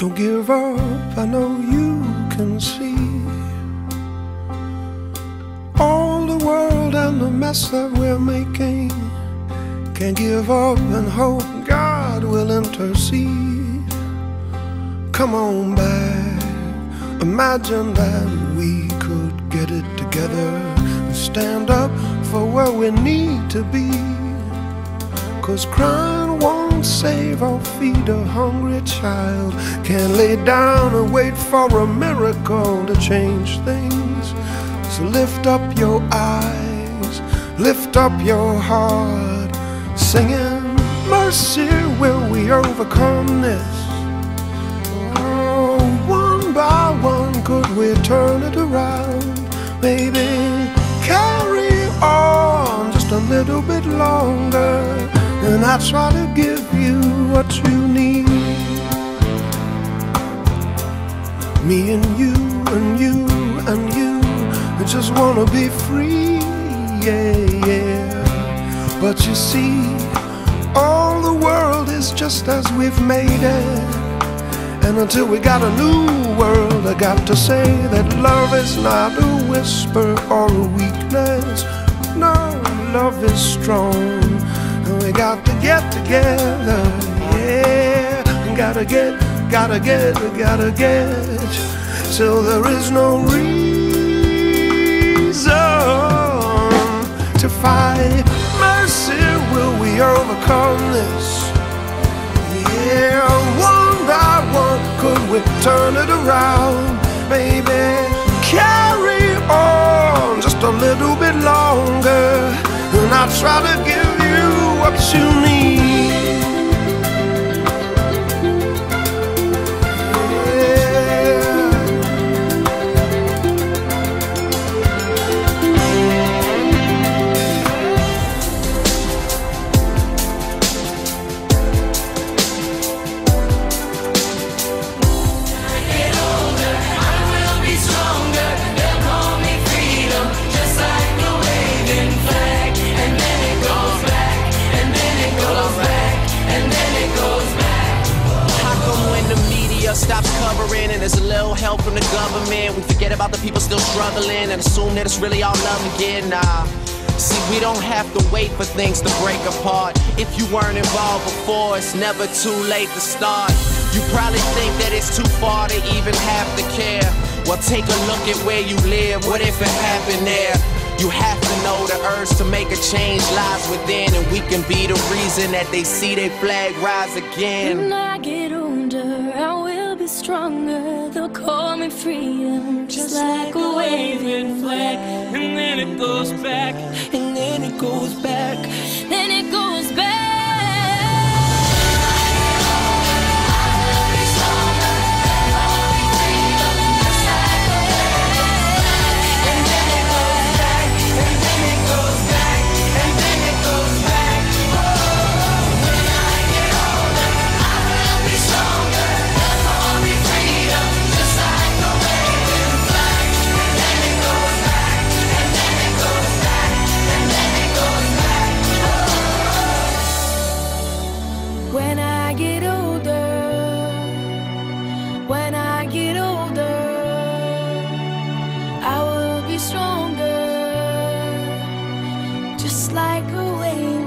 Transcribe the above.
Don't give up, I know you can see all the world and the mess that we're making. Can't give up and hope God will intercede. Come on back, imagine that we could get it together and stand up for where we need to be. 'Cause crying won't save or feed a hungry child. Can't lay down and wait for a miracle to change things. So lift up your eyes, lift up your heart, singing, mercy, will we overcome this? Oh, one by one could we turn it around? Maybe carry on just a little bit longer, and I try to give you what you need. Me and you and you and you, I just wanna be free, yeah, yeah. But you see, all the world is just as we've made it. And until we got a new world, I got to say that love is not a whisper or a weakness. No, love is strong. We got to get together, yeah. Gotta get till there is no reason to fight. Mercy, will we overcome this? Yeah, one by one could we turn it around? Baby, carry on just a little bit longer, and I'll try to give what you need. Stops covering and there's a little help from the government. We forget about the people still struggling and assume that it's really all love again. Nah, see, we don't have to wait for things to break apart. If you weren't involved before, it's never too late to start. You probably think that it's too far to even have to care. Well, take a look at where you live. What if it happened there? You have to know the urge to make a change lies within, and we can be the reason that they see their flag rise again. When I get older, I will be stronger. They'll call me freedom, just like a waving flag. And then it goes back, and then it goes back, then it goes back. Stronger, just like a wave.